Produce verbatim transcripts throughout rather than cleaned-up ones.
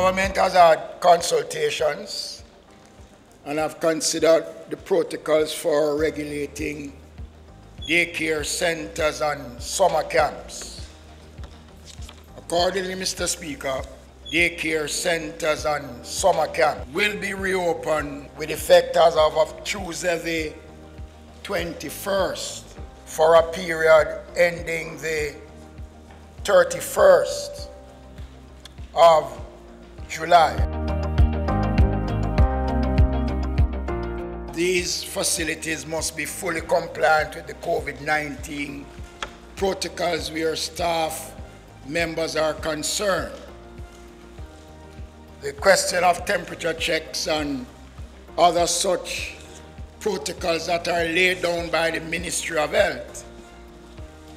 Government has had consultations and have considered the protocols for regulating daycare centers and summer camps. Accordingly, Mister Speaker, daycare centers and summer camps will be reopened with effect as of Tuesday the twenty-first for a period ending the thirty-first of July. These facilities must be fully compliant with the COVID nineteen protocols where staff members are concerned. The question of temperature checks and other such protocols that are laid down by the Ministry of Health,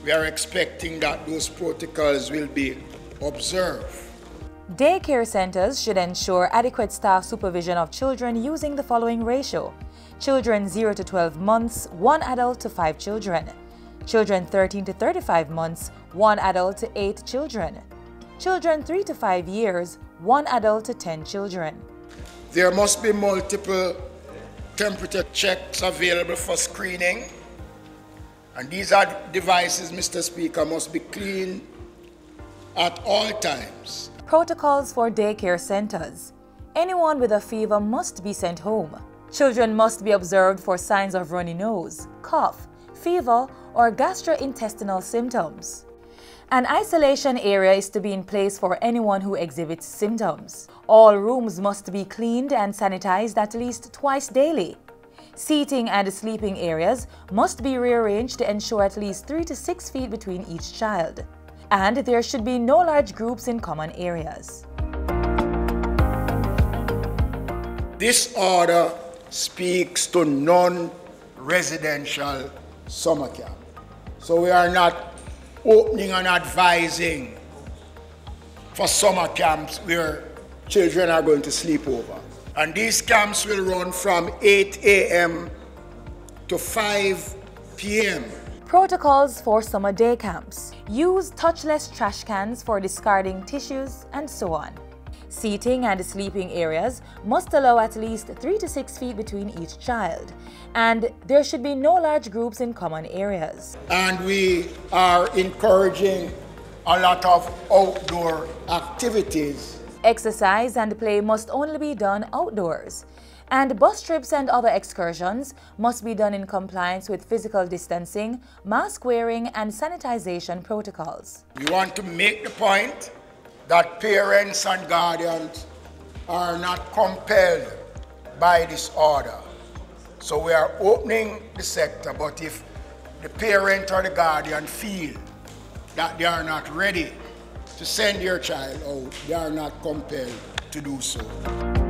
we are expecting that those protocols will be observed. Daycare centers should ensure adequate staff supervision of children using the following ratio. Children zero to twelve months, one adult to five children. Children thirteen to thirty-five months, one adult to eight children. Children three to five years, one adult to ten children. There must be multiple temperature checks available for screening. And these are devices, Mister Speaker, must be clean at all times. Protocols for daycare centers. Anyone with a fever must be sent home. Children must be observed for signs of runny nose, cough, fever, or gastrointestinal symptoms. An isolation area is to be in place for anyone who exhibits symptoms. All rooms must be cleaned and sanitized at least twice daily. Seating and sleeping areas must be rearranged to ensure at least three to six feet between each child. And there should be no large groups in common areas. This order speaks to non-residential summer camp. So we are not opening and advising for summer camps where children are going to sleep over. And these camps will run from eight A M to five P M Protocols for summer day camps. Use touchless trash cans for discarding tissues and so on. Seating and sleeping areas must allow at least three to six feet between each child, and there should be no large groups in common areas. And we are encouraging a lot of outdoor activities. Exercise and play must only be done outdoors. And bus trips and other excursions must be done in compliance with physical distancing, mask wearing, and sanitization protocols. We want to make the point that parents and guardians are not compelled by this order. So we are opening the sector, but if the parent or the guardian feel that they are not ready to send their child out, they are not compelled to do so.